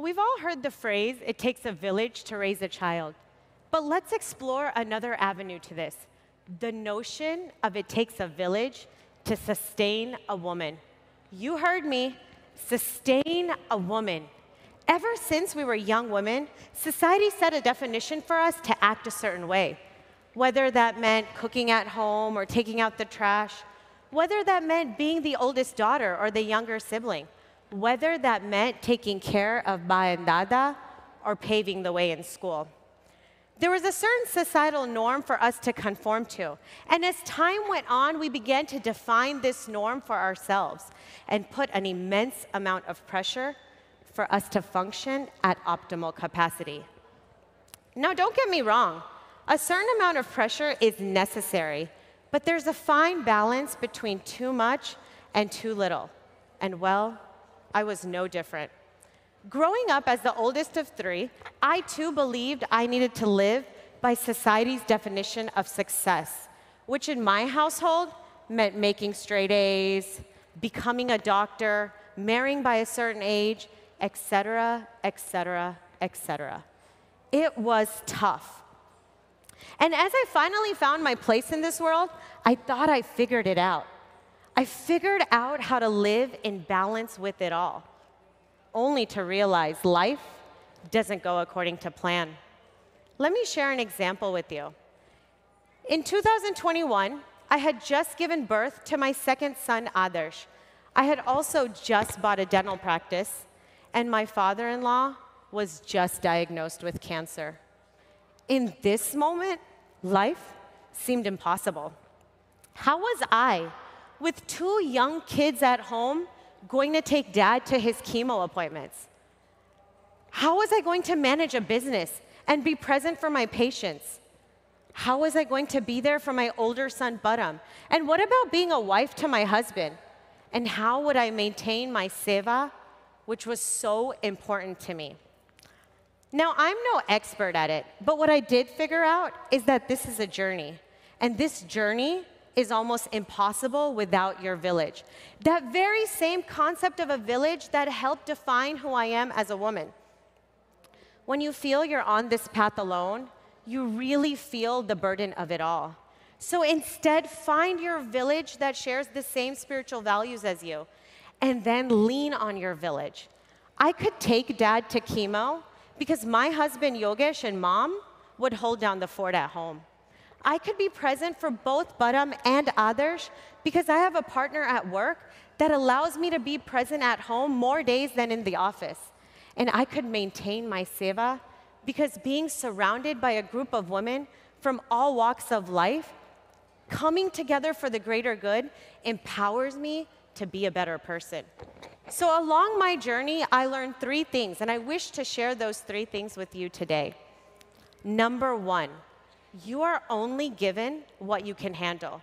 We've all heard the phrase, it takes a village to raise a child. But let's explore another avenue to this, the notion of it takes a village to sustain a woman. You heard me, sustain a woman. Ever since we were young women, society set a definition for us to act a certain way, whether that meant cooking at home or taking out the trash, whether that meant being the oldest daughter or the younger sibling. Whether that meant taking care of ba and dada or paving the way in school. There was a certain societal norm for us to conform to. And as time went on, we began to define this norm for ourselves and put an immense amount of pressure for us to function at optimal capacity. Now, don't get me wrong. A certain amount of pressure is necessary, but there's a fine balance between too much and too little. And well, I was no different. Growing up as the oldest of three, I too believed I needed to live by society's definition of success, which in my household meant making straight A's, becoming a doctor, marrying by a certain age, etc., etc., etc. It was tough. And as I finally found my place in this world, I thought I figured it out. I figured out how to live in balance with it all, only to realize life doesn't go according to plan. Let me share an example with you. In 2021, I had just given birth to my second son, Adarsh. I had also just bought a dental practice, and my father-in-law was just diagnosed with cancer. In this moment, life seemed impossible. How was I, with two young kids at home, going to take dad to his chemo appointments? How was I going to manage a business and be present for my patients? How was I going to be there for my older son, Badam? And what about being a wife to my husband? And how would I maintain my seva, which was so important to me? Now, I'm no expert at it, but what I did figure out is that this is a journey, and this journey is almost impossible without your village. That very same concept of a village that helped define who I am as a woman. When you feel you're on this path alone, you really feel the burden of it all. So instead, find your village that shares the same spiritual values as you, and then lean on your village. I could take dad to chemo because my husband, Yogesh, and mom would hold down the fort at home. I could be present for both Badam and Adarsh because I have a partner at work that allows me to be present at home more days than in the office. And I could maintain my seva because being surrounded by a group of women from all walks of life, coming together for the greater good, empowers me to be a better person. So along my journey, I learned three things, and I wish to share those three things with you today. Number one, you are only given what you can handle.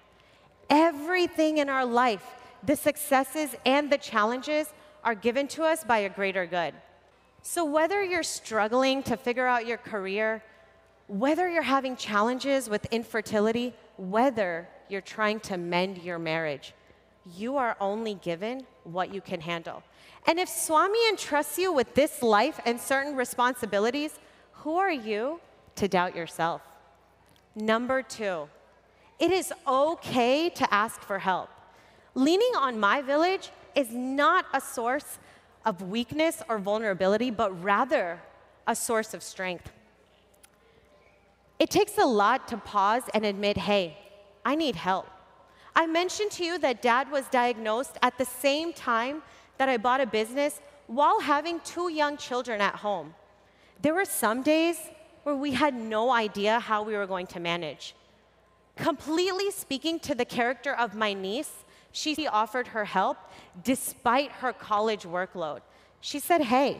Everything in our life, the successes and the challenges, are given to us by a greater good. So whether you're struggling to figure out your career, whether you're having challenges with infertility, whether you're trying to mend your marriage, you are only given what you can handle. And if Swami entrusts you with this life and certain responsibilities, who are you to doubt yourself? Number two, it is okay to ask for help. Leaning on my village is not a source of weakness or vulnerability, but rather a source of strength. It takes a lot to pause and admit, hey, I need help. I mentioned to you that dad was diagnosed at the same time that I bought a business while having two young children at home. There were some days where we had no idea how we were going to manage. Completely speaking to the character of my niece, she offered her help despite her college workload. She said, hey,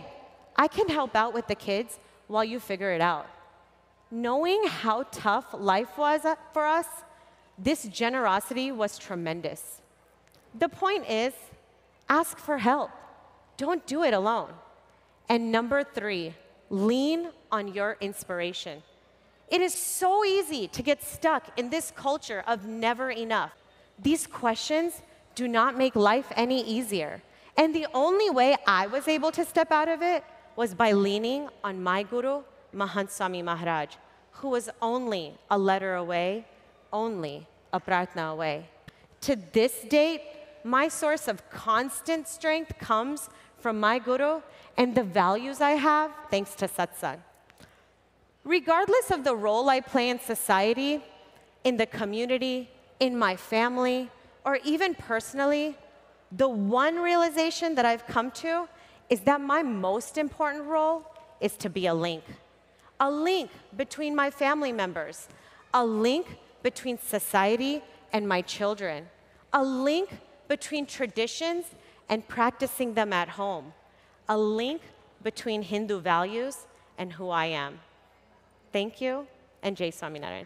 I can help out with the kids while you figure it out. Knowing how tough life was for us, this generosity was tremendous. The point is, ask for help. Don't do it alone. And number three, lean on your inspiration. It is so easy to get stuck in this culture of never enough. These questions do not make life any easier. And the only way I was able to step out of it was by leaning on my guru, Mahant Swami Maharaj, who was only a letter away, only a pratna away. To this date, my source of constant strength comes from my guru and the values I have thanks to satsang. Regardless of the role I play in society, in the community, in my family, or even personally, the one realization that I've come to is that my most important role is to be a link between my family members, a link between society and my children, a link between traditions and practicing them at home, a link between Hindu values and who I am. Thank you, and Jai Swaminarayan.